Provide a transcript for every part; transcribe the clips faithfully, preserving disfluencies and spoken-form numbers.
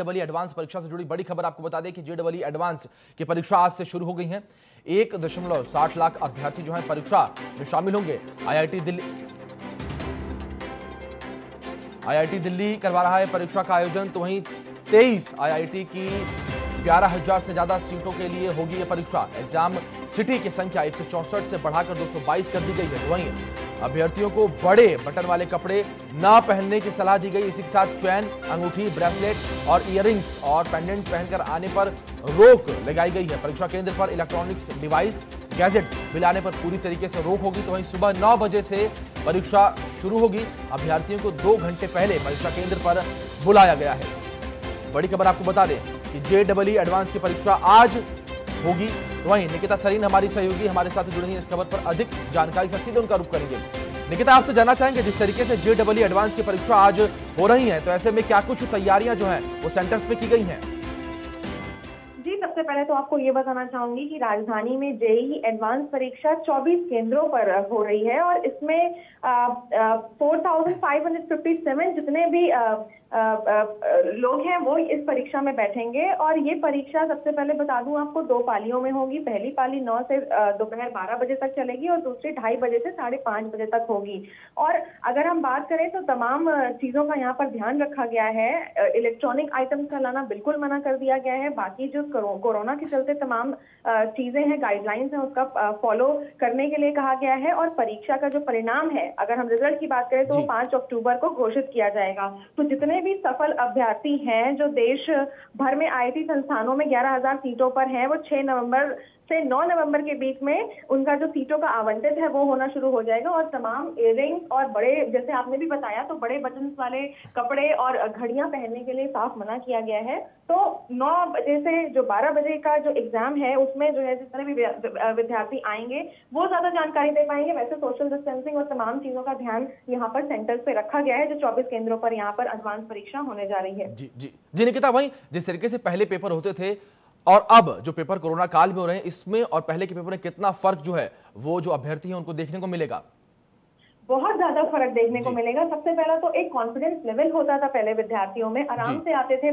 JEE advance परीक्षा से जुड़ी बड़ी खबर आपको बता दें कि जेईई एडवांस की परीक्षा आज से शुरू हो गई है। एक दशमलव साठ लाख अभ्यर्थी जो है परीक्षा में शामिल होंगे। आईआईटी दिल्ली आईआईटी दिल्ली करवा रहा है परीक्षा का आयोजन, तो वहीं तेईस आईआईटी की ग्यारह हजार से ज्यादा सीटों के लिए होगी ये परीक्षा। एग्जाम सिटी की संख्या एक सौ चौसठ से बढ़ाकर दो सौ बाईस कर दी गई है। वहीं अभ्यर्थियों को बड़े बटन वाले कपड़े ना पहनने की सलाह दी गई। इसी के साथ चैन, अंगूठी, ब्रेसलेट और ईयरिंग्स और पेंडेंट पहनकर आने पर रोक लगाई गई है। परीक्षा केंद्र पर इलेक्ट्रॉनिक्स डिवाइस, गैजेट मिलाने पर पूरी तरीके से रोक होगी। तो वहीं सुबह नौ बजे से परीक्षा शुरू होगी। अभ्यर्थियों को दो घंटे पहले परीक्षा केंद्र पर बुलाया गया है। बड़ी खबर आपको बता दें कि जेईई एडवांस की परीक्षा आज होगी। तो वहीं निकिता सरीन हमारी सहयोगी हमारे साथ जुड़ी हैं। इस खबर पर अधिक जानकारी से सीधे उनका रुख करेंगे। निकिता, आपसे जानना चाहेंगे, जिस तरीके से जेईई एडवांस की परीक्षा आज हो रही है, तो ऐसे में क्या कुछ तैयारियां जो हैं वो सेंटर्स पे की गई हैं? जी, सबसे पहले तो आपको ये बताना चाहूंगी कि राजधानी में जेईई एडवांस परीक्षा चौबीस केंद्रों पर हो रही है और इसमें four thousand five hundred fifty seven जितने भी आ, आ, आ, लोग हैं वो इस परीक्षा में बैठेंगे। और ये परीक्षा सबसे पहले बता दूं आपको दो पालियों में होगी। पहली पाली नौ से दोपहर बारह बजे तक चलेगी और दूसरी ढाई बजे से साढ़े पाँच बजे तक होगी। और अगर हम बात करें तो तमाम चीज़ों का यहाँ पर ध्यान रखा गया है। इलेक्ट्रॉनिक आइटम्स का लाना बिल्कुल मना कर दिया गया है। बाकी जो कोरोना के चलते तमाम चीज़ें हैं, गाइडलाइंस हैं, उसका फॉलो करने के लिए कहा गया है। और परीक्षा का जो परिणाम है, अगर हम रिजल्ट की बात करें तो वो पाँच अक्टूबर को घोषित किया जाएगा। तो जितने भी सफल अभ्यर्थी हैं जो देश भर में आईआईटी संस्थानों में ग्यारह हजार सीटों पर हैं, वो छह नवंबर से नौ नवंबर के बीच में उनका जो सीटों का आवंटित है वो होना शुरू हो जाएगा। और तमाम इयरिंग्स और बड़े, जैसे आपने भी बताया, तो बड़े बटन्स वाले कपड़े और घड़ियां पहनने के लिए साफ मना किया गया है। तो नौ बजे से जो बारह बजे का जो एग्जाम है उसमें जो है जिस तरह भी विद्यार्थी आएंगे वो ज्यादा जानकारी दे पाएंगे। वैसे सोशल डिस्टेंसिंग और तमाम चीजों का ध्यान यहाँ पर सेंटर्स पे रखा गया है, जो चौबीस केंद्रों पर यहाँ पर एडवांस परीक्षा होने जा रही है। जी जी जी निकिता, वहीं जिस तरीके से पहले पेपर होते थे और अब जो पेपर कोरोना काल में हो रहे हैं, इसमें और पहले के पेपर में कितना फर्क जो है वो जो अभ्यर्थी हैं उनको देखने को मिलेगा? बहुत ज्यादा फर्क देखने को मिलेगा। सबसे पहला तो एक कॉन्फिडेंस लेवल होता था पहले विद्यार्थियों में, आराम से आते थे,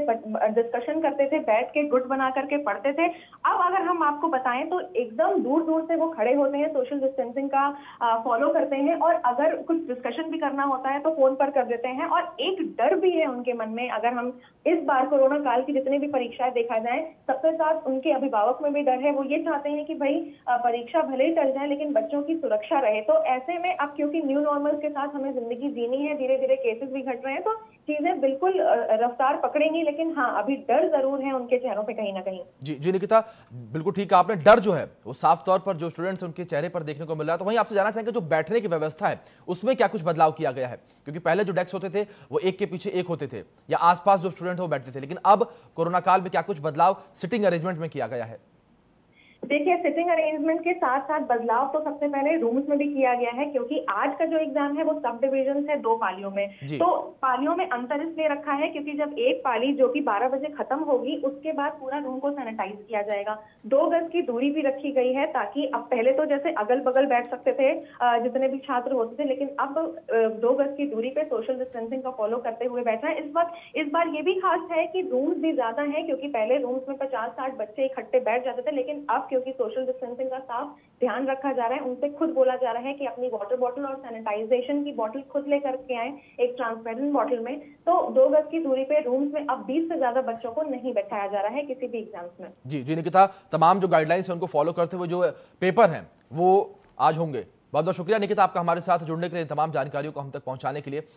डिस्कशन करते थे, बैठ के गुट बना करके पढ़ते थे। अब अगर हम आपको बताएं तो एकदम दूर दूर से वो खड़े होते हैं, सोशल डिस्टेंसिंग का फॉलो करते हैं और अगर कुछ डिस्कशन भी करना होता है तो फोन पर कर देते हैं। और एक डर भी है उनके मन में। अगर हम इस बार कोरोना काल की जितनी भी परीक्षाएं देखा जाए, सबके साथ उनके अभिभावक में भी डर है। वो ये चाहते हैं कि भाई परीक्षा भले ही टल जाए लेकिन बच्चों की सुरक्षा रहे। तो ऐसे में अब क्योंकि न्यू नॉर्मल के साथ हमें जिंदगी जीनी है, धीरे धीरे केसेस भी घट रहे हैं, तो चीजें बिल्कुल रफ्तार पकड़ेंगी। लेकिन हाँ, अभी डर जरूर है उनके चेहरों पे कहीं ना कहीं। जी जी निकिता, बिल्कुल ठीक है आपने। डर जो है वो साफ तौर पर जो स्टूडेंट्स उनके चेहरे पर देखने को मिल रहा है। तो वहीं आपसे जाना चाहेंगे जो बैठने की व्यवस्था है उसमें क्या कुछ बदलाव किया गया है, क्योंकि पहले जो डेस्क होते थे वो एक के पीछे एक होते थे या आसपास जो स्टूडेंट हो बैठते थे, लेकिन अब कोरोना काल में क्या कुछ बदलाव सिटिंग अरेंजमेंट में किया गया है? देखिए, सिटिंग अरेंजमेंट के साथ साथ बदलाव तो सबसे पहले रूम्स में भी किया गया है, क्योंकि आज का जो एग्जाम है वो सब डिविजन है दो पालियों में। तो पालियों में अंतर इसलिए रखा है क्योंकि जब एक पाली जो कि बारह बजे खत्म होगी उसके बाद पूरा रूम को सैनिटाइज किया जाएगा। दो गज की दूरी भी रखी गई है ताकि अब पहले तो जैसे अगल बगल बैठ सकते थे जितने भी छात्र होते थे, लेकिन अब दो गज की दूरी पे सोशल डिस्टेंसिंग का फॉलो करते हुए बैठना है। इस वक्त इस बार ये भी खास है कि रूम्स भी ज्यादा है, क्योंकि पहले रूम्स में पचास साठ बच्चे इकट्ठे बैठ जाते थे, लेकिन अब क्योंकि सोशल डिस्टेंसिंग का साफ ध्यान रखा जा रहा है, उनसे खुद बोला जा रहा है कि अपनी वाटर बॉटल और सैनिटाइजेशन की बॉटल खुद लेकर के आए एक ट्रांसपेरेंट बॉटल में। तो दो गज की दूरी पे रूम्स में अब बीस से ज्यादा बच्चों को नहीं बैठाया जा रहा है किसी भी एग्जाम्स में। जी जी निकिता, तमाम जो गाइडलाइंस है उनको फॉलो करते हुए जो पेपर है वो आज होंगे। बहुत बहुत शुक्रिया निकिता आपका हमारे साथ जुड़ने के लिए, तमाम जानकारियों को हम तक पहुंचाने के लिए।